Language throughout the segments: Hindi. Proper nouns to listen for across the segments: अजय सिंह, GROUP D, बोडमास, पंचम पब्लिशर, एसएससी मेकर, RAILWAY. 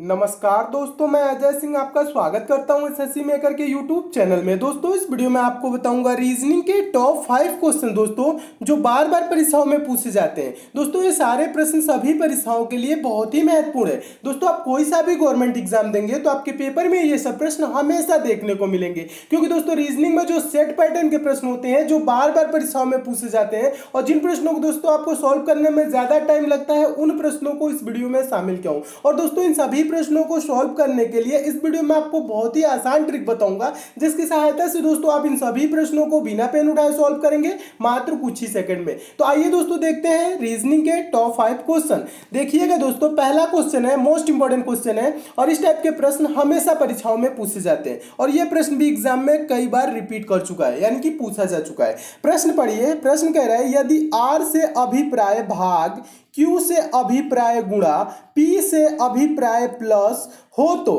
नमस्कार दोस्तों, मैं अजय सिंह आपका स्वागत करता हूं एसएससी मेकर के यूट्यूब चैनल में। दोस्तों इस वीडियो में आपको बताऊंगा रीजनिंग के टॉप 5 क्वेश्चन दोस्तों जो बार बार परीक्षाओं में पूछे जाते हैं। दोस्तों ये सारे प्रश्न सभी परीक्षाओं के लिए बहुत ही महत्वपूर्ण है। दोस्तों आप कोई सा भी गवर्नमेंट एग्जाम देंगे तो आपके पेपर में ये सब प्रश्न हमेशा देखने को मिलेंगे, क्योंकि दोस्तों रीजनिंग में जो सेट पैटर्न के प्रश्न होते हैं जो बार बार परीक्षाओं में पूछे जाते हैं और जिन प्रश्नों को दोस्तों आपको सॉल्व करने में ज़्यादा टाइम लगता है, उन प्रश्नों को इस वीडियो में शामिल किया हूँ। और दोस्तों इन सभी प्रश्नों को सॉल्व करने के लिए इस वीडियो में आपको बहुत ही आसान ट्रिक बताऊंगा, जिसकी सहायता से दोस्तों आप इन सभी प्रश्नों को बिना पेन उठाए सॉल्व करेंगे मात्र कुछ ही सेकंड में। तो आइए दोस्तों देखते हैं रीजनिंग के टॉप 5 क्वेश्चन। देखिएगा दोस्तों, पहला क्वेश्चन है, मोस्ट इंपॉर्टेंट क्वेश्चन है और इस टाइप के प्रश्न हमेशा परीक्षाओं में पूछे जाते हैं और यह प्रश्न भी एग्जाम में कई बार रिपीट कर चुका है, यानी कि पूछा जा चुका है। प्रश्न पढ़िए, प्रश्न कह रहा है यदि आर से अभिप्राय भाग, क्यू से अभिप्राय गुणा, पी से अभिप्राय प्लस हो तो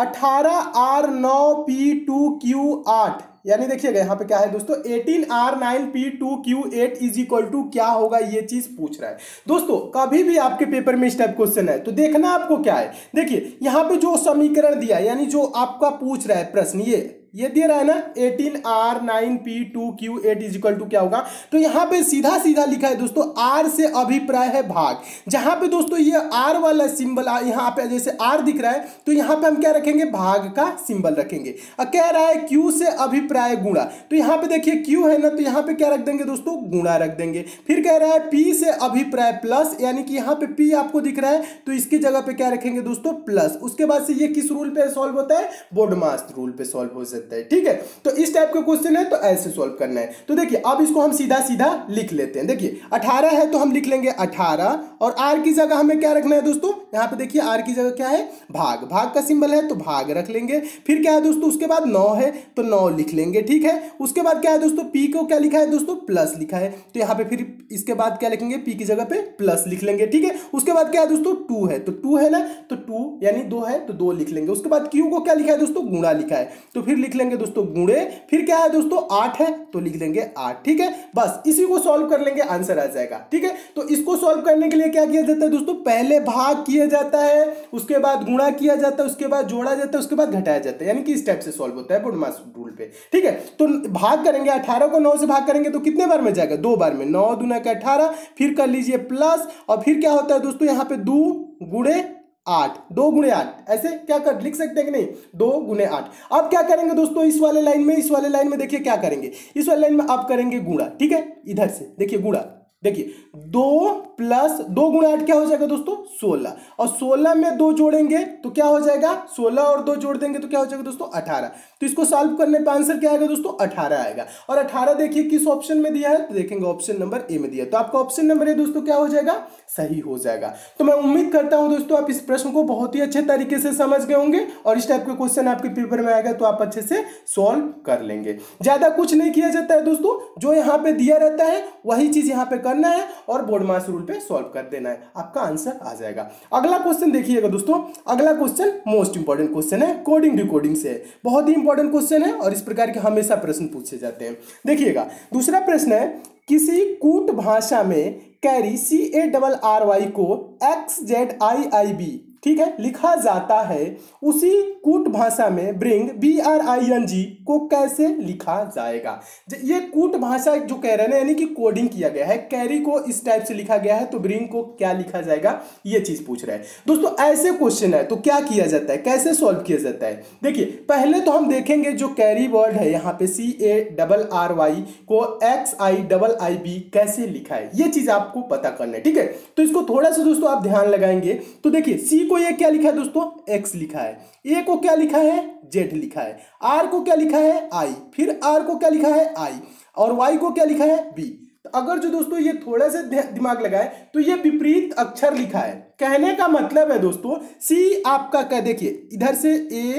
18R9P2Q8, यानी देखिएगा यहाँ पे क्या है दोस्तों, 18R9P2Q8 इज इक्वल टू क्या होगा, ये चीज पूछ रहा है। दोस्तों कभी भी आपके पेपर में इस टाइप क्वेश्चन है तो देखना आपको क्या है। देखिए यहाँ पे जो समीकरण दिया है, यानी जो आपका पूछ रहा है प्रश्न, ये दे रहा है ना 18R9P2Q8 इज इक्वल टू क्या होगा, तो यहाँ पे सीधा सीधा लिखा है दोस्तों R से अभिप्राय है भाग। जहां पे दोस्तों ये R वाला सिंबल यहाँ पे जैसे R दिख रहा है तो यहाँ पे हम क्या रखेंगे, भाग का सिंबल रखेंगे। और कह रहा है Q से अभिप्राय गुणा, तो यहाँ पे देखिए Q है ना, तो यहाँ पे क्या रख देंगे दोस्तों, गुणा रख देंगे। फिर कह रहा है P से अभिप्राय प्लस, यानी कि यहाँ पे P आपको दिख रहा है तो इसकी जगह पे क्या रखेंगे दोस्तों, प्लस। उसके बाद से ये किस रूल पे सॉल्व होता है, बोडमास रूल पे सॉल्व हो, ठीक है। तो इस टाइप का क्वेश्चन है तो ऐसे सॉल्व करना है। तो देखिए अब इसको हम सीधा सीधा लिख लेते हैं। देखिए 18 है तो हम लिख लेंगे 18 और r की जगह हमें क्या रखना है दोस्तों, यहाँ पे देखिए r की जगह क्या है, भाग। भाग का सिंबल है तो भाग रख लेंगे। फिर क्या है दोस्तों, उसके बाद 9 है तो 9 लिख लेंगे, ठीक है। उसके बाद क्या है दोस्तों, p को क्या लिखा है दोस्तों, प्लस लिखा है, तो यहाँ पे फिर इसके बाद क्या लिखेंगे, p की जगह पे प्लस लिख लेंगे, ठीक है। उसके बाद क्या है दोस्तों, 2 है तो 2 है ना, तो 2 यानी 2 है तो 2 लिख लेंगे। उसके बाद q को क्या लिखा है दोस्तों, गुणा लिखा है, तो फिर लिख लेंगे दोस्तों गुणे। फिर क्या है दोस्तों, 8 है तो लिख लेंगे 8, ठीक है। बस इसी को सॉल्व कर लेंगे, आंसर आ जाएगा, ठीक है। तो इसको सॉल्व करने के लिए क्या किया जाता है दोस्तों, पहले भाग किया जाता है, उसके बाद गुणा किया जाता है, उसके बाद जोड़ा जाता है, उसके बाद घटाया जाता है, यानी कि इस टाइप से सॉल्व होता है बोडमास रूल पे, ठीक है। तो भाग करेंगे, 18 को 9 से भाग करेंगे तो कितने बार में जाएगा, 2 बार में, 9 दूना का 18, फिर कर लीजिए प्लस और फिर क्या होता है दोस्तों, यहाँ पे 2 गुणे 8, 2 गुणे 8, ऐसे क्या कर लिख सकते हैं कि नहीं, 2 गुणे 8। अब क्या करेंगे दोस्तों, इस वाले लाइन में, इस वाले लाइन में देखिए क्या करेंगे, इस वाले लाइन में आप करेंगे गुणा, ठीक है। इधर से देखिए गुणा, देखिए 2 प्लस 2 गुणा 8 क्या हो जाएगा दोस्तों, 16 और 16 में 2 जोड़ेंगे तो क्या हो जाएगा, 16 और 2 जोड़ देंगे तो क्या हो जाएगा दोस्तों, 18। तो इसको सॉल्व करने पर आंसर क्या आएगा दोस्तों, 18 आएगा। और 18 देखिए किस ऑप्शन में दिया है, तो देखेंगे ऑप्शन नंबर ए में दिया है, तो आपका ऑप्शन नंबर ए दोस्तों क्या हो जाएगा, सही हो जाएगा। तो मैं उम्मीद करता हूँ दोस्तों आप इस प्रश्न को बहुत ही अच्छे तरीके से समझ गए होंगे और इस टाइप के क्वेश्चन आपके पेपर में आएगा तो आप अच्छे से सॉल्व कर लेंगे। ज़्यादा कुछ नहीं किया जाता है दोस्तों, जो यहाँ पे दिया रहता है वही चीज़ यहाँ पे करना है और बोडमास रूल पे सॉल्व कर देना है, आपका आंसर आ जाएगा। अगला क्वेश्चन देखिएगा दोस्तों, अगला क्वेश्चन मोस्ट इंपॉर्टेंट क्वेश्चन है, कोडिंग डिकोडिंग से बहुत ही इंपॉर्टेंट क्वेश्चन है और इस प्रकार के हमेशा प्रश्न पूछे जाते हैं। देखिएगा दूसरा प्रश्न है, किसी कूट भाषा में कैरी CARRY को XZIIB, ठीक है, लिखा जाता है, उसी कूट भाषा में ब्रिंग BRING को कैसे लिखा जाएगा। ये कूट भाषा जो कह रहे हैं यानी कि कोडिंग किया गया है, कैरी को इस टाइप से लिखा गया है तो ब्रिंग को क्या लिखा जाएगा, ये चीज़ पूछ रहा है। दोस्तों ऐसे क्वेश्चन है तो क्या किया जाता है, कैसे सॉल्व किया जाता है। देखिए पहले तो हम देखेंगे जो कैरी वर्ड है, यहाँ पे CARRY को XIIB कैसे लिखा है, ये चीज़ आपको पता करना है, ठीक है। तो इसको थोड़ा सा दोस्तों आप ध्यान लगाएंगे तो देखिए, C को ये क्या लिखा है दोस्तों, X लिखा है, A को क्या लिखा है, Z लिखा है, R को क्या लिखा है, I, फिर R को क्या लिखा है, I, और Y को क्या लिखा है, B। तो अगर जो दोस्तों ये थोड़ा सा दिमाग लगाए तो ये विपरीत अक्षर लिखा है। कहने का मतलब है दोस्तों C आपका क्या, देखिए इधर से A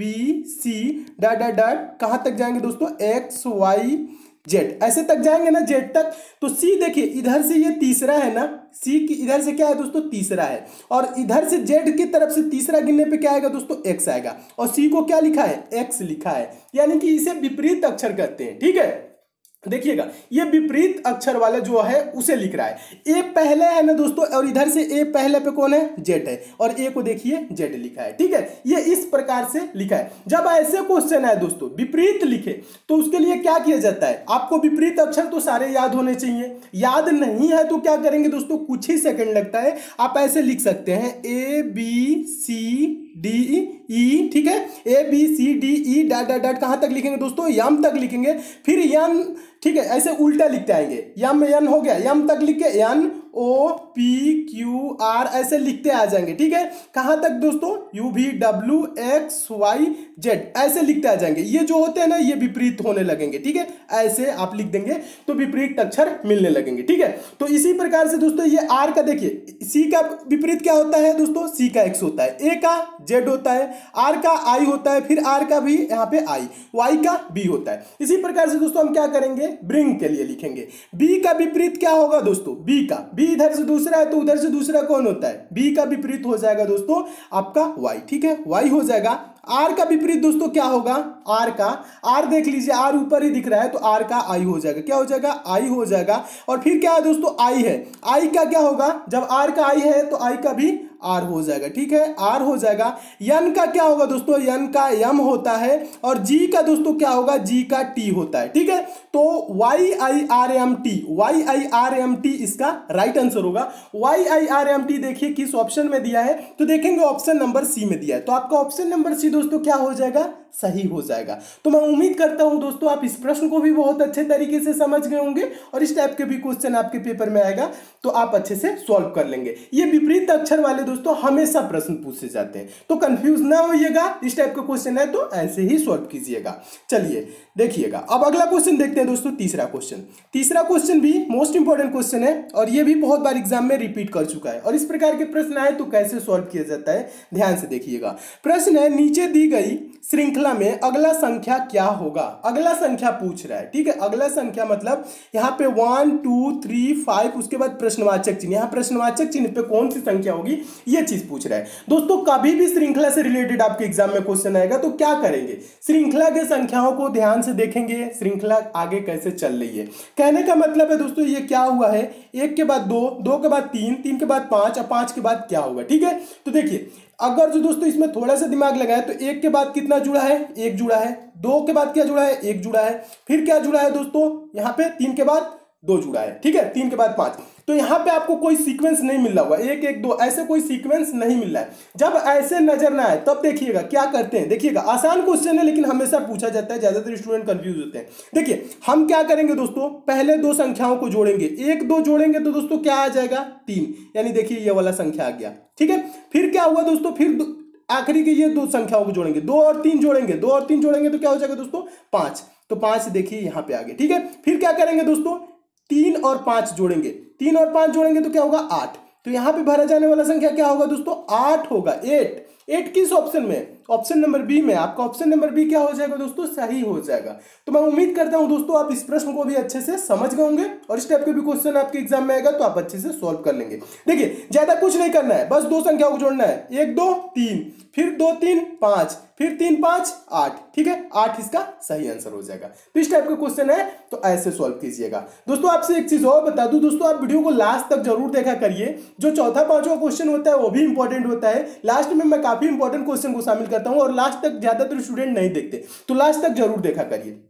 B C dot dot dot कहाँ तक जाएंगे दोस्तों, X Y Z ऐसे तक जाएंगे ना, Z तक। तो C देखिए इधर से ये तीसरा है ना, C की इधर से क्या है दोस्तों, तीसरा है और इधर से Z की तरफ से तीसरा गिनने पे क्या आएगा दोस्तों, X आएगा और C को क्या लिखा है, X लिखा है, यानी कि इसे विपरीत अक्षर कहते हैं, ठीक है। देखिएगा ये विपरीत अक्षर वाला जो है उसे लिख रहा है। ए पहले है ना दोस्तों, और इधर से ए पहले पे कौन है, जेड है, और ए को देखिए जेड लिखा है। ठीक है, ये इस प्रकार से लिखा है। जब ऐसे क्वेश्चन है दोस्तों विपरीत लिखे तो उसके लिए क्या किया जाता है, आपको विपरीत अक्षर तो सारे याद होने चाहिए, याद नहीं है तो क्या करेंगे दोस्तों, कुछ ही सेकेंड लगता है, आप ऐसे लिख सकते हैं ए बी सी डी ई। ठीक है, A B C D E dot dot dot कहाँ तक लिखेंगे दोस्तों, यम तक लिखेंगे, फिर यम। ठीक है, ऐसे उल्टा लिखते आएंगे, यम एन हो गया, यम तक लिख के N O P Q R ऐसे लिखते आ जाएंगे। ठीक है, कहाँ तक दोस्तों, U V W X Y Z ऐसे लिखते आ जाएंगे। ये जो होते हैं ना ये विपरीत होने लगेंगे। ठीक है, ऐसे आप लिख देंगे तो विपरीत अक्षर मिलने लगेंगे। ठीक है, तो इसी प्रकार से दोस्तों ये आर का देखिए, सी का विपरीत क्या होता है दोस्तों, सी का एक्स होता है, ए का जेड होता है, आर का आई होता है, फिर आर का भी यहाँ पे आई, वाई का बी होता है। इसी प्रकार से दोस्तों हम क्या करेंगे, ब्रिंग के लिए लिखेंगे। बी का विपरीत क्या होगा दोस्तों, बी का, बी इधर से दूसरा है तो उधर से दूसरा कौन होता है, बी का विपरीत हो जाएगा दोस्तों आपका वाई। ठीक है, वाई हो जाएगा। आर का विपरीत दोस्तों क्या होगा, आर का, आर देख लीजिए आर ऊपर ही दिख रहा है तो आर का आई हो जाएगा, क्या हो जाएगा, आई हो जाएगा। और फिर क्या है दोस्तों, आई है, आई का क्या होगा, जब आर का आई है तो आई का भी आर हो जाएगा। ठीक है, आर हो जाएगा। यन का क्या होगा दोस्तों, यन का यम होता है, और जी का दोस्तों क्या होगा, जी का टी होता है। ठीक है, तो Y I R M T, Y I R M T इसका राइट आंसर होगा। Y I R M T देखिए किस ऑप्शन में दिया है, तो देखेंगे ऑप्शन नंबर सी में दिया है, तो आपका ऑप्शन नंबर सी दोस्तों क्या हो जाएगा, सही हो जाएगा। तो मैं उम्मीद करता हूं दोस्तों आप इस प्रश्न को भी बहुत अच्छे तरीके से समझ गए होंगे, और इस टाइप के भी क्वेश्चन आपके पेपर में आएगा तो आप अच्छे से सॉल्व कर लेंगे। ये विपरीत अक्षर वाले दोस्तों हमेशा प्रश्न पूछे जाते हैं, तो कंफ्यूज ना होइएगा, इस टाइप का क्वेश्चन है तो ऐसे ही सॉल्व कीजिएगा। चलिए देखिएगा, अब अगला क्वेश्चन देखते हैं दोस्तों, तीसरा क्वेश्चन। तीसरा क्वेश्चन भी मोस्ट इंपोर्टेंट क्वेश्चन है, और ये भी बहुत बार एग्जाम में रिपीट कर चुका है, और इस प्रकार के प्रश्न आए तो कैसे सॉल्व किया जाता है, ध्यान से देखिएगा। प्रश्न है, नीचे दी गई श्रृंखला में अगला संख्या क्या होगा, अगला संख्या पूछ रहा है। ठीक है, अगला संख्या मतलब यहाँ पे 1 2 3 5 उसके बाद प्रश्नवाचक चिन्ह, यहाँ प्रश्नवाचक चिन्ह पे कौन सी संख्या होगी ये चीज पूछ रहा है। दोस्तों कभी भी श्रृंखला से रिलेटेड आपके एग्जाम में क्वेश्चन आएगा तो क्या करेंगे, श्रृंखला के संख्याओं को ध्यान से देखेंगे, श्रृंखला आगे कैसे चल रही है। कहने का मतलब है दोस्तों ये क्या हुआ है, 1 के बाद 2, 2 के बाद 3, 3 के बाद 5 और 5 के बाद क्या होगा। ठीक है, तो देखिए अगर जो दोस्तों इसमें थोड़ा सा दिमाग लगाए तो 1 के बाद कितना जुड़ा है, 1 जुड़ा है, 2 के बाद क्या जुड़ा है, 1 जुड़ा है, फिर क्या जुड़ा है दोस्तों यहाँ पे 3 के बाद 2 जुड़ा है। ठीक है, 3 के बाद 5, तो यहाँ पे आपको कोई सीक्वेंस नहीं मिल रहा होगा, 1 1 2 ऐसे कोई सीक्वेंस नहीं मिल रहा है। जब ऐसे नजर ना आए तब देखिएगा क्या करते हैं। देखिएगा आसान क्वेश्चन है लेकिन हमेशा पूछा जाता है, ज्यादातर स्टूडेंट कंफ्यूज होते हैं। देखिए हम क्या करेंगे दोस्तों, पहले दो संख्याओं को जोड़ेंगे, 1 2 जोड़ेंगे तो दोस्तों क्या आ जाएगा, 3, यानी देखिए ये वाला संख्या आ गया। ठीक है, फिर क्या हुआ दोस्तों, फिर आखिरी के ये दो संख्याओं को जोड़ेंगे, 2 और 3 जोड़ेंगे, 2 और 3 जोड़ेंगे तो क्या हो जाएगा दोस्तों, 5, तो 5 देखिए यहाँ पे आ गए। ठीक है, फिर क्या करेंगे दोस्तों, 3 और 5 जोड़ेंगे, 3 और 5 जोड़ेंगे तो क्या होगा, 8, तो यहाँ पे भरा जाने वाला संख्या क्या होगा दोस्तों, 8 होगा, 8 किस ऑप्शन में, ऑप्शन नंबर बी में, आपका ऑप्शन नंबर बी क्या हो जाएगा दोस्तों, सही हो जाएगा। तो मैं उम्मीद करता हूं दोस्तों आप इस प्रश्न को भी अच्छे से समझ गए होंगे, और इस टाइप के भी क्वेश्चन आपके एग्जाम में आएगा तो आप अच्छे से सॉल्व कर लेंगे। देखिए ज्यादा कुछ नहीं करना है, बस दो संख्याओं को जोड़ना है, 1 2 3, फिर 2 3 5, फिर 3 5 8। ठीक है, 8 इसका सही आंसर हो जाएगा। तो इस टाइप का क्वेश्चन है तो ऐसे सॉल्व कीजिएगा। दोस्तों आपसे एक चीज और बता दूं दोस्तों, आप वीडियो को लास्ट तक जरूर देखा करिए, जो चौथा पांचवा क्वेश्चन होता है वो भी इंपॉर्टेंट होता है। लास्ट में मैं काफी इंपॉर्टेंट क्वेश्चन को शामिल करता हूं, और लास्ट तक ज्यादातर स्टूडेंट नहीं देखते, तो लास्ट तक जरूर देखा करिए।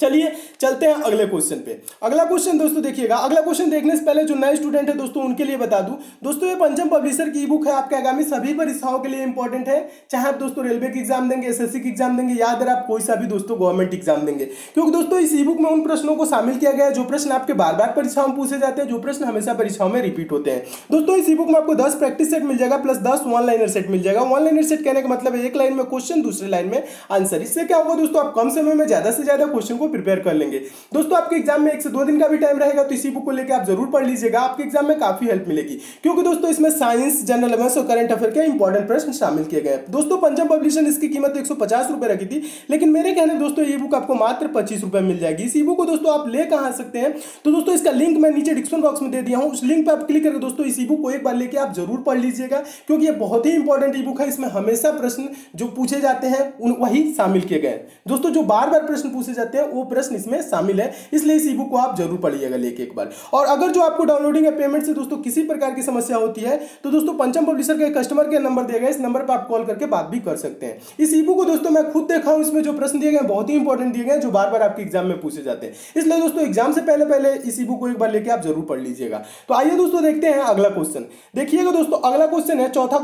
चलिए चलते हैं अगले क्वेश्चन पे। अगला क्वेश्चन दोस्तों देखिएगा, अगला क्वेश्चन देखने से पहले जो नए स्टूडेंट है दोस्तों उनके लिए बता दूं दोस्तों, ये पंचम पब्लिशर की ई बुक है, आपके आगामी सभी परीक्षाओं के लिए इंपॉर्टेंट है, चाहे आप दोस्तों रेलवे की एग्जाम देंगे, एसएससी की एग्जाम देंगे, याद है आप कोई सा भी दोस्तों गवर्नमेंट एग्जाम देंगे, क्योंकि दोस्तों इस ई बुक में उन प्रश्नों को शामिल किया गया है जो प्रश्न आपके बार बार परीक्षाओं में पूछे जाते हैं, जो प्रश्न हमेशा परीक्षाओं में रिपीट होते हैं। दोस्तों इस ई बुक में आपको 10 प्रैक्टिस सेट मिल जाएगा, प्लस 10 वन लाइनर सेट मिल जाएगा। वन लाइनर सेट कहने का मतलब एक लाइन में क्वेश्चन, दूसरे लाइन में आंसर। इससे क्या होगा दोस्तों, आप कम समय में ज्यादा से ज्यादा क्वेश्चन प्रिपेयर कर लेंगे। दोस्तों आपके एग्जाम में 1 से 2 दिन का भी टाइम रहेगा, तो इसी बुक को लेकर आप जरूर पढ़ लीजिएगा, आपके एग्जाम में काफी हेल्प मिलेगी, क्योंकि दोस्तों इसमें साइंस, जनरल अवेयरनेस और करंट अफेयर के इंपॉर्टेंट प्रश्न शामिल किए गए हैं। दोस्तों पंचम पब्लिशर इसकी कीमत 150 रुपए रखी थी, लेकिन मेरे कहने दोस्तों ये बुक आपको मात्र 25 रुपए मिल जाएगी। इसी बुक को दोस्तों आप ले कहां सकते हैं, तो दोस्तों इसका लिंक मैं नीचे डिस्क्रिप्शन बॉक्स में दे दिया हूं, उस लिंक पर आप क्लिक करके दोस्तों इसी बुक को एक बार लेके आप जरूर पढ़ लीजिएगा, क्योंकि ये बहुत ही इंपॉर्टेंट ई बुक है। इसमें हमेशा प्रश्न जो पूछे जाते हैं वही शामिल किए गए हैं, दोस्तों जो बार बार प्रश्न पूछे जाते हैं वो प्रश्न इसमें शामिल है, इसलिए इस ई बुक को आप जरूर पढ़िएगा लेके एक बार। और अगर जो आपको डाउनलोडिंग या पेमेंट से दोस्तों किसी प्रकार की समस्या होती है तो दोस्तों पंचम पब्लिशर का कस्टमर केयर नंबर दिया गया, इस नंबर पर आप कॉल करके बात भी कर सकते हैं। इस ई बुक को दोस्तों मैं खुद देखा हूं, इसमें जो प्रश्न दिए गए हैं बहुत ही इंपॉर्टेंट दिए गए हैं, जो बार बार आपके एग्जाम में पूछे जाते हैं, इसलिए दोस्तों एग्जाम से पहले पहले इस ई बुक को एक बार लेके आप जरूर पढ़ लीजिएगा। तो आइए दोस्तों देखते हैं अगला क्वेश्चन। देखिएगा दोस्तों अगला क्वेश्चन है चौथा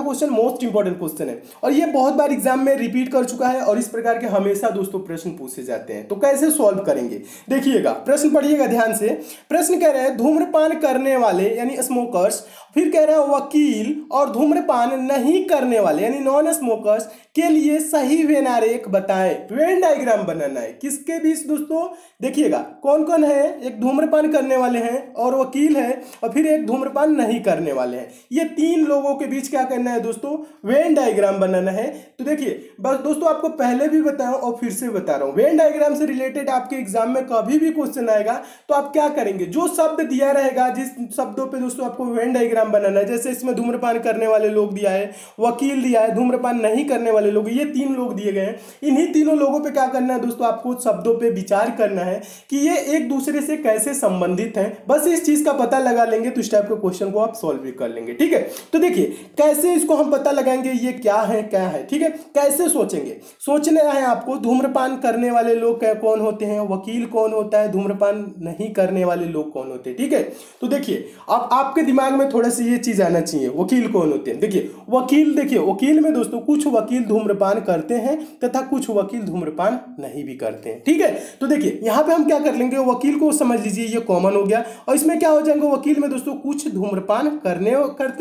क्वेश्चन मोस्ट इंपॉर्टेंट क्वेश्चन है और ये बहुत बार एग्जाम में रिपीट कर चुका है और इस प्रकार के हमेशा दोस्तों प्रश्न पूछे जाते हैं। तो कैसे सॉल्व करेंगे देखिएगा, प्रश्न पढ़िएगा ध्यान से। प्रश्न कह रहे हैं धूम्रपान करने वाले यानी स्मोकर्स, फिर कह रहे हैं वकील और धूम्रपान नहीं करने वाले यानी नॉन स्मोकर्स के लिए सही वेनारेक बताएं। वेन डायग्राम बनाना है किसके बीच दोस्तों, देखिएगा कौन कौन है, एक धूम्रपान करने वाले हैं और वकील है और फिर एक धूम्रपान नहीं करने वाले हैं, ये तीन लोगों के बीच क्या करना है दोस्तों, वेन डायग्राम बनाना है। तो देखिए बस दोस्तों आपको पहले भी बताया और फिर से बता रहा हूँ, वेन डायग्राम से रिलेटेड आपके एग्जाम में कभी भी क्वेश्चन आएगा तो आप क्या करेंगे, जो शब्द दिया रहेगा जिस शब्दों पर दोस्तों आपको वेन डायग्राम बनाना है, जैसे इसमें धूम्रपान करने वाले लोग दिया है, वकील दिया है, धूम्रपान नहीं करने वाले लोग, ये तीन लोग दिए गए हैं। इन्हीं तीनों लोगों पे क्या करना है दोस्तों, आपको शब्दों पे विचार करना है कि ये एक दूसरे से कैसे संबंधित हैं, बस इस चीज का पता लगा लेंगे तो इस टाइप के क्वेश्चन को आप सॉल्व भी कर लेंगे। ठीक है, तो देखिए कैसे इसको हम पता लगाएंगे ये क्या है, ठीक है, कैसे सोचेंगे, सोचना है आपको धूम्रपान करने वाले लोग कौन होते हैं, वकील कौन होता है, धूम्रपान नहीं करने वाले लोग कौन होते हैं। ठीक है, तो देखिए अब आपके दिमाग में थोड़ा सा ये चीज आना चाहिए, वकील कौन होते हैं। देखिए वकील में दोस्तों कुछ वकील धूम्रपान करते हैं तथा कुछ वकील धूम्रपान नहीं भी करते हैं। ठीक है, तो देखिए यहाँ पे हम क्या कर लेंगे, वकील को समझ लीजिए ये कॉमन हो गया और इसमें क्या हो जाएगा, वकील में दोस्तों कुछ धूम्रपान करते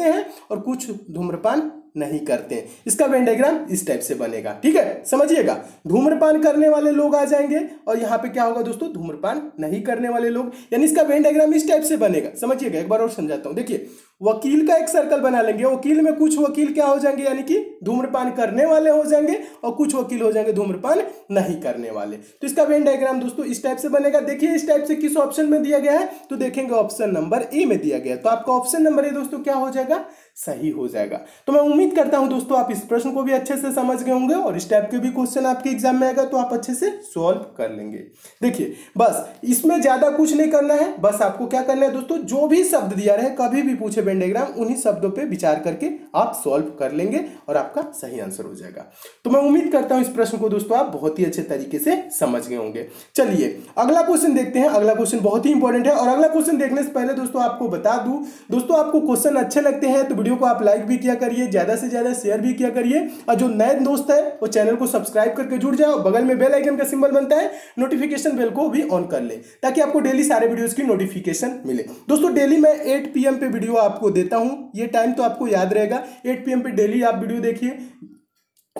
हैं और कुछ धूम्रपान नहीं करते हैं। इसका वेन डायग्राम इस टाइप से बनेगा। ठीक है, समझिएगा धूम्रपान करने वाले लोग आ जाएंगे और यहाँ पे क्या होगा दोस्तों, धूम्रपान नहीं करने वाले लोग, यानी इसका वेन डायग्राम इस टाइप से बनेगा। समझिएगा एक बार और समझाता हूँ, देखिए वकील का एक सर्कल बना लेंगे, वकील में कुछ वकील क्या हो जाएंगे यानी कि धूम्रपान करने वाले हो जाएंगे और कुछ वकील हो जाएंगे धूम्रपान नहीं करने वाले। तो इसका वेन डायग्राम दोस्तों इस टाइप से बनेगा। देखिए इस टाइप से किस ऑप्शन में दिया गया है, तो देखेंगे ऑप्शन नंबर ए में दिया गया है, तो आपका ऑप्शन नंबर ए दोस्तों क्या हो जाएगा, सही हो जाएगा। तो मैं उम्मीद करता हूं दोस्तों आप इस प्रश्न को भी अच्छे से समझ गए होंगे और इस टाइप के भी क्वेश्चन आपके एग्जाम में आएगा तो आप अच्छे से सॉल्व कर लेंगे। देखिए बस इसमें ज्यादा कुछ नहीं करना है, बस आपको क्या करना है दोस्तों, जो भी शब्द दिया रहे कभी भी पूछे वेन डायग्राम, उन्हीं शब्दों पे विचार करके आप सॉल्व कर लेंगे और आपका सही आंसर हो जाएगा। तो मैं उम्मीद करता हूं इस प्रश्न को दोस्तों आप बहुत ही अच्छे तरीके से समझ गए होंगे। चलिए अगला क्वेश्चन देखते हैं, अगला क्वेश्चन बहुत ही इंपॉर्टेंट है। और अगला क्वेश्चन देखने से पहले दोस्तों आपको बता दूं, दोस्तों आपको क्वेश्चन अच्छे लगते हैं तो वीडियो को आप लाइक भी किया करिए, ज्यादा से ज्यादा शेयर भी किया करिए और जो नए दोस्त है वो चैनल को सब्सक्राइब करके जुड़ जाए और बगल में बेल आइकन का सिंबल बनता है, नोटिफिकेशन बेल को भी ऑन कर ले ताकि आपको डेली सारे वीडियोस की नोटिफिकेशन मिले। दोस्तों डेली मैं 8 पीएम पे वीडियो आपको देता हूं, ये टाइम तो आपको याद रहेगा, 8 पीएम पे डेली आप वीडियो देखिए,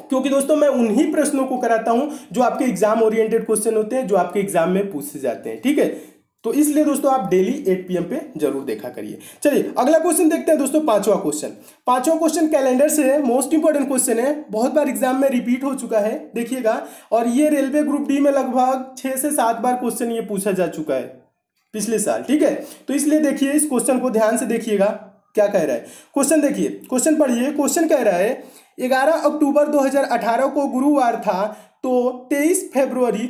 क्योंकि दोस्तों मैं उन्हीं प्रश्नों को कराता हूं जो आपके एग्जाम ओरिएंटेड क्वेश्चन होते हैं, जो आपके एग्जाम में पूछे जाते हैं। ठीक है, तो इसलिए दोस्तों आप डेली 8 पीएम पे जरूर देखा करिए। चलिए अगला क्वेश्चन देखते हैं दोस्तों, पांचवा क्वेश्चन कैलेंडर से है, मोस्ट इंपोर्टेंट क्वेश्चन है, बहुत बार एग्जाम में रिपीट हो चुका है देखिएगा, और ये रेलवे ग्रुप डी में लगभग 6 से 7 बार क्वेश्चन ये पूछा जा चुका है पिछले साल। ठीक है, तो इसलिए देखिए इस क्वेश्चन को ध्यान से देखिएगा, क्या कह रहा है क्वेश्चन, देखिए क्वेश्चन पढ़िए। क्वेश्चन कह रहा है 11 अक्टूबर 2018 को गुरुवार था तो 23 फरवरी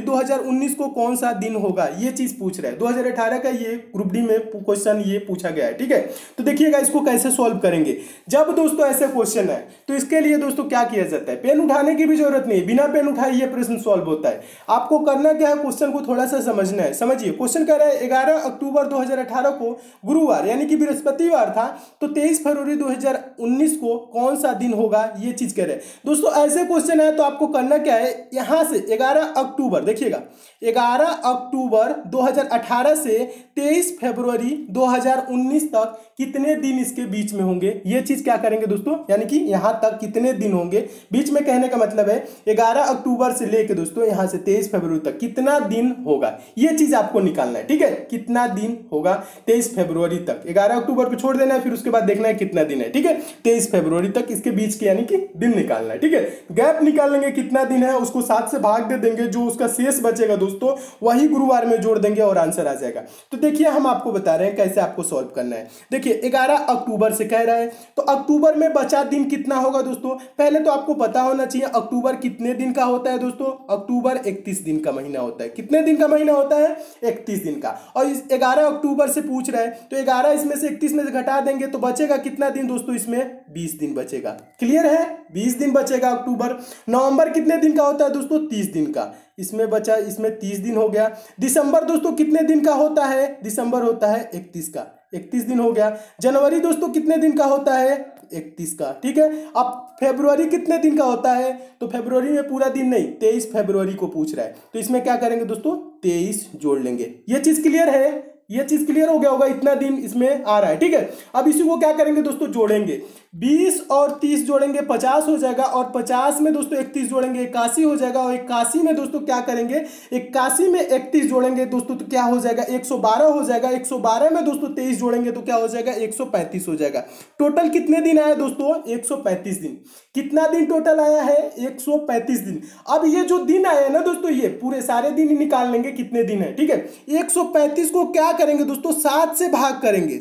2019 को कौन सा दिन होगा, ये चीज पूछ रहा है। 2018 का ये ग्रुप डी में क्वेश्चन ये पूछा गया है। ठीक है, तो देखिएगा इसको कैसे सॉल्व करेंगे। जब दोस्तों ऐसे क्वेश्चन है तो इसके लिए दोस्तों क्या किया जाता है, पेन उठाने की भी जरूरत नहीं, बिना पेन उठाए ये प्रश्न सॉल्व होता है। आपको करना क्या है, क्वेश्चन को थोड़ा सा समझना है। समझिए क्वेश्चन कह रहा है 11 अक्टूबर 2018 को गुरुवार यानी कि बृहस्पतिवार था तो 23 फरवरी 2019 को कौन सा दिन होगा, ये चीज कह रहे हैं। दोस्तों ऐसे क्वेश्चन है तो आपको करना क्या है, यहां से 11 अक्टूबर, देखिएगा 11 अक्टूबर 2018 से 23 फरवरी 2019 तक कितने दिन इसके बीच में होंगे, ये चीज क्या करेंगे दोस्तों, यानी कि यहां तक कितने दिन होंगे, बीच में कहने का मतलब है 11 अक्टूबर से लेके दोस्तों यहां से 23 फरवरी तक कितना दिन होगा, ये चीज आपको निकालना है। ठीक है, कितना दिन होगा 23 फरवरी तक, 11 अक्टूबर पे छोड़ देना है, फिर उसके बाद देखना है कितना दिन है। ठीक है, 23 फरवरी तक इसके बीच के यानी कि दिन निकालना है। ठीक है, गैप निकाल लेंगे कितना दिन है, उसको 7 से भाग दे देंगे, जो उसका शेष बचेगा दोस्तों वही गुरुवार में जोड़ देंगे और आंसर आ जाएगा। तो देखिए हम आपको बता रहे हैं कैसे आपको सॉल्व करना है। देखिए देखिए 11 अक्टूबर से कह रहा है, तो अक्टूबर में बचा दिन कितना होगा दोस्तों? पहले तो आपको पता होना चाहिए अक्टूबर कितने दिन का होता है दोस्तों। अक्टूबर 31 दिन का महीना होता है। कितने दिन का महीना होता है? 31 दिन का। और इस 11 अक्टूबर से पूछ रहा है तो 11 इसमें से 31 में से घटा देंगे तो बचेगा कितना दिन दोस्तों? इसमें 20 दिन बचेगा। क्लियर है, 20 दिन बचेगा अक्टूबर। नवंबर कितने दिन का होता है दोस्तों? 30 दिन का। इसमें बचा, इसमें 30 दिन हो गया। दिसंबर दोस्तों कितने दिन का होता है? दिसंबर होता है 31 का, 31 दिन हो गया। जनवरी दोस्तों कितने दिन का होता है? 31 का, ठीक है। अब फरवरी कितने दिन का होता है? तो फरवरी में पूरा दिन नहीं, 23 फरवरी को पूछ रहा है तो इसमें क्या करेंगे दोस्तों? 23 जोड़ लेंगे। ये चीज क्लियर है, ये चीज क्लियर हो गया होगा, इतना दिन इसमें आ रहा है, ठीक है। अब इसी को क्या करेंगे दोस्तों? जोड़ेंगे। 20 और 30 जोड़ेंगे 50 हो जाएगा, और 50 में दोस्तों 31 जोड़ेंगे 81 हो जाएगा, और 81 में दोस्तों क्या करेंगे? 81 में 31 जोड़ेंगे दोस्तों तो क्या हो जाएगा? 112 हो जाएगा। 112 में दोस्तों 23 जोड़ेंगे तो क्या हो जाएगा? 135 हो जाएगा। टोटल कितने दिन आया दोस्तों? 135 दिन। कितना दिन टोटल आया है? 135 दिन। अब ये जो दिन आया ना दोस्तों, ये पूरे सारे दिन ही निकाल लेंगे कितने दिन है, ठीक है। 135 को क्या करेंगे दोस्तों? 7 से भाग करेंगे।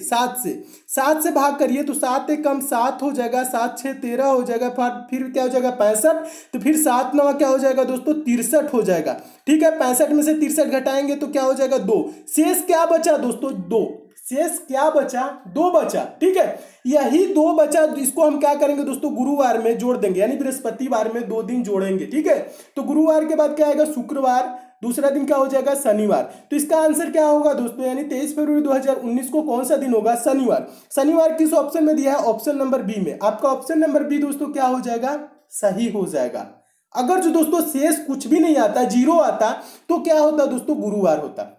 7 से भाग करिए तो 7 कम 7 हो जाएगा, 7 6 13 हो जाएगा, फिर क्या हो जाएगा? 65। तो फिर 7 9 क्या हो जाएगा दोस्तों? 63 हो जाएगा, ठीक है। 65 में से 63 घटाएंगे तो क्या हो जाएगा? 2। शेष क्या बचा दोस्तों? 2। शेष क्या बचा? 2 बचा, ठीक है। यही 2 बचा, इसको हम क्या करेंगे दोस्तों? गुरुवार में जोड़ देंगे, यानी बृहस्पतिवार में 2 दिन जोड़ेंगे, ठीक है। तो गुरुवार के बाद क्या आएगा? शुक्रवार। दूसरा दिन क्या हो जाएगा? शनिवार। तो इसका आंसर क्या होगा दोस्तों? यानी 23 फरवरी 2019 को कौन सा दिन होगा? शनिवार। शनिवार किस ऑप्शन में दिया है? ऑप्शन नंबर बी में। आपका ऑप्शन नंबर बी दोस्तों क्या हो जाएगा? सही हो जाएगा। अगर जो दोस्तों शेष कुछ भी नहीं आता, 0 आता, तो क्या होता दोस्तों? गुरुवार होता।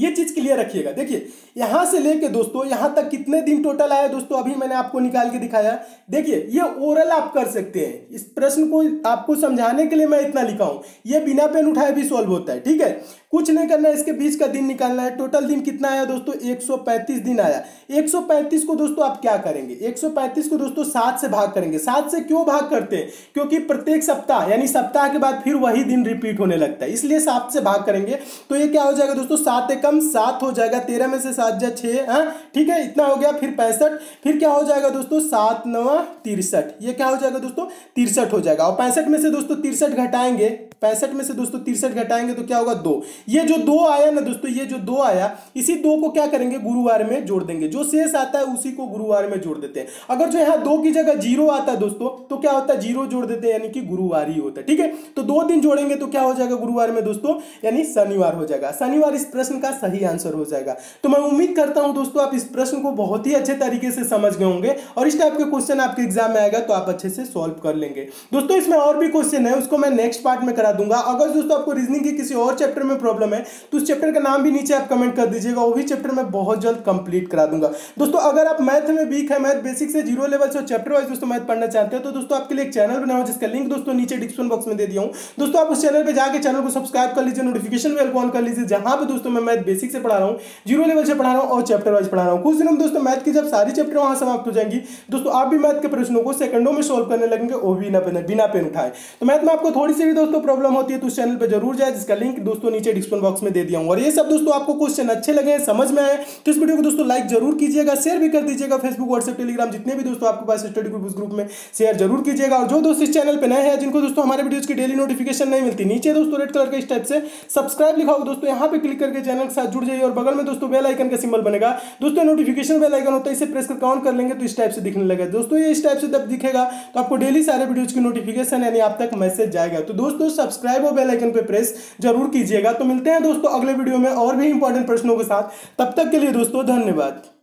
ये चीज क्लियर रखिएगा। देखिए यहां से लेके दोस्तों यहां तक कितने दिन टोटल आया दोस्तों? अभी मैंने आपको निकाल के दिखाया। देखिए ये ओरल आप कर सकते हैं, इस प्रश्न को आपको समझाने के लिए मैं इतना लिखा हूं। ये बिना पेन उठाए भी सॉल्व होता है, ठीक है। कुछ नहीं करना है, इसके बीच का दिन निकालना है। टोटल दिन कितना आया दोस्तों? 135 दिन आया। 135 को दोस्तों आप क्या करेंगे? 135 को दोस्तों 7 से भाग करेंगे। 7 से क्यों भाग करते हैं? क्योंकि प्रत्येक सप्ताह यानी सप्ताह के बाद फिर वही दिन रिपीट होने लगता है, इसलिए 7 से भाग करेंगे। तो ये क्या हो जाएगा दोस्तों? 7 कम 7 हो जाएगा। 13 में से 7 जा 6, हाँ ठीक है, इतना हो गया। फिर 65, फिर क्या हो जाएगा दोस्तों? 7 9 63। ये क्या हो जाएगा दोस्तों? 63 हो जाएगा। और 65 में से दोस्तों 63 घटाएंगे, 65 में से दोस्तों 63 घटाएंगे तो क्या होगा? 2। ये जो 2 आया ना दोस्तों, ये जो 2 आया, इसी 2 को क्या करेंगे? गुरुवार में जोड़ देंगे। जो शेष आता है उसी को गुरुवार में जोड़ देते हैं। अगर जो यहाँ 2 की जगह 0 आता है दोस्तों तो क्या होता है? 0 जोड़ देते हैं, यानी कि गुरुवार ही होता है, ठीक है। तो 2 दिन जोड़ेंगे तो क्या हो जाएगा? गुरुवार में दोस्तों यानी शनिवार हो जाएगा। शनिवार इस प्रश्न का सही आंसर हो जाएगा। तो मैं उम्मीद करता हूं दोस्तों आप इस प्रश्न को बहुत ही अच्छे तरीके से समझ गए होंगे, और इस टाइप के क्वेश्चन आपके एग्जाम में आएगा तो आप अच्छे से सॉल्व कर लेंगे। दोस्तों इसमें और भी क्वेश्चन है, उसको मैं नेक्स्ट पार्ट में करा दूंगा। अगर दोस्तों आपको रीजनिंग के किसी और चैप्टर में प्रॉब्लम है तो उस चैप्टर का नाम भी नीचे आप कमेंट कर दीजिएगा, वो भी चैप्टर मैं बहुत जल्द कंप्लीट करा दूंगा। दोस्तों अगर आप मैथ में वीक है, मैथ बेसिक से 0 लेवल से चैप्टर वाइज दोस्तों मैथ पढ़ना चाहते हो तो दोस्तों आपके लिए एक चैनल बनाऊं, जिसका लिंक दोस्तों नीचे डिस्क्रिप्शन बॉक्स में दे दिया हूं। दोस्तों आप उस चैनल पर जाकर चैनल को सब्सक्राइब कर लीजिए, नोटिफिकेशन बेल ऑन कर लीजिए, जहां पर दोस्तों मैं मैथ बेसिक से पढ़ा रहा हूं, 0 लेवल से पढ़ा रहा हूं और चैप्टर वाइज पढ़ा रहा हूं। कुछ दिनों में दोस्तों मैथ की जब सारी चैप्टर वहां समाप्त हो जाएंगी दोस्तों आप भी मैथ के प्रश्नों को सेकंडों में सॉल्व करने लगेंगे, वो भी बिना पेन उठाए। तो मैथ में आपको थोड़ी सी भी दोस्तों प्रॉब्लम होती है तो उस चैनल पर जरूर जाए, जिसका लिंक दोस्तों नीचे डिस्क्रिप्शन बॉक्स में दे दिया हूं। और ये सब दोस्तों आपको क्वेश्चन अच्छे लगे, समझ में आए तो इस वीडियो को दोस्तों लाइक जरूर कीजिएगा, शेयर भी कर दीजिएगा। फेसबुक, व्हाट्सएप, टेलीग्राम जितने भी दोस्तों आपके पास स्टडी ग्रुप, उस ग्रुप में शेयर जरूर कीजिएगा। और जो दोस्त इस चैनल पर नए हैं, जिनको दोस्तों हमारे वीडियोज की डेली नोटिफिकेशन नहीं मिलती, नीचे दोस्तों रेड कलर के इस टाइप से सब्सक्राइब लिखा होगा दोस्तों, यहाँ पे क्लिक करके चैनल के साथ जुड़ जाइए। और बगल में दोस्तों बेल आइकन का सिंबल बनेगा दोस्तों, नोटिफिकेशन बेल आइकन होता है, इसे प्रेस करके ऑन कर लेंगे तो इस टाइप से दिखने लगेगा दोस्तों। ये इस टाइप से जब दिखेगा तो आपको डेली सारे वीडियोज की नोटिफिकेशन यानी आप तक मैसेज जाएगा। तो दोस्तों सब्सक्राइब और बेल आइकन पे प्रेस जरूर कीजिएगा। तो मिलते हैं दोस्तों अगले वीडियो में और भी इंपॉर्टेंट प्रश्नों के साथ। तब तक के लिए दोस्तों धन्यवाद।